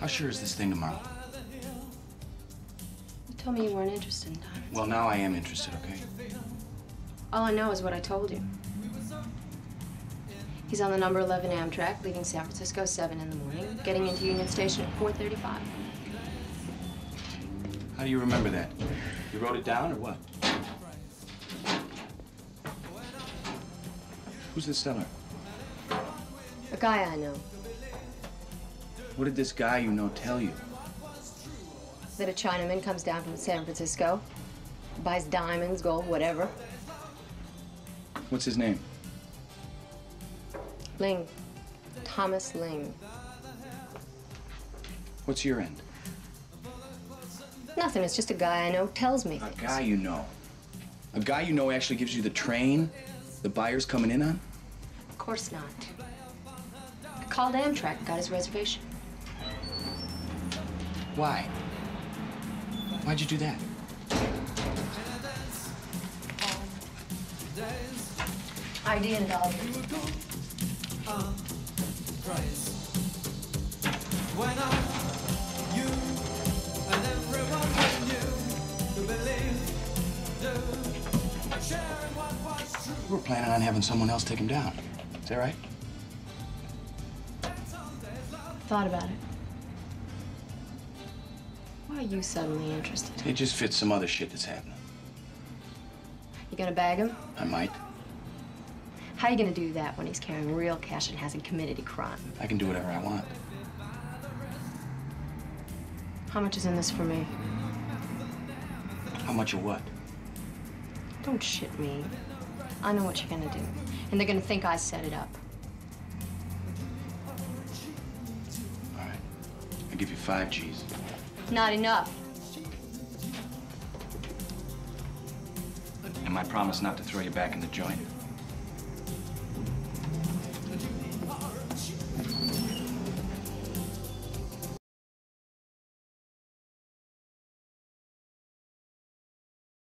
How sure is this thing tomorrow? You told me you weren't interested in time. Well, now I am interested, okay? All I know is what I told you. He's on the number 11 Amtrak, leaving San Francisco 7 in the morning, getting into Union Station at 4:35. How do you remember that? You wrote it down or what? Who's the seller? A guy I know. What did this guy you know tell you? That a Chinaman comes down from San Francisco, buys diamonds, gold, whatever. What's his name? Ling. Thomas Ling. What's your end? Nothing. It's just a guy I know tells me things. A guy you know? A guy you know actually gives you the train the buyer's coming in on? Of course not. I called Amtrak and got his reservation. Why? Why'd you do that? ID and dollar. When I, you, and everyone I knew to believe, do, sharing what was true. We were planning on having someone else take him down. Is that right? Thought about it. Why are you suddenly interested? It just fits some other shit that's happening. You gonna bag him? I might. How are you gonna do that when he's carrying real cash and hasn't committed a crime? I can do whatever I want. How much is in this for me? How much of what? Don't shit me. I know what you're gonna do. And they're gonna think I set it up. All right. I'll give you 5 G's. Not enough. And my promise not to throw you back in the joint.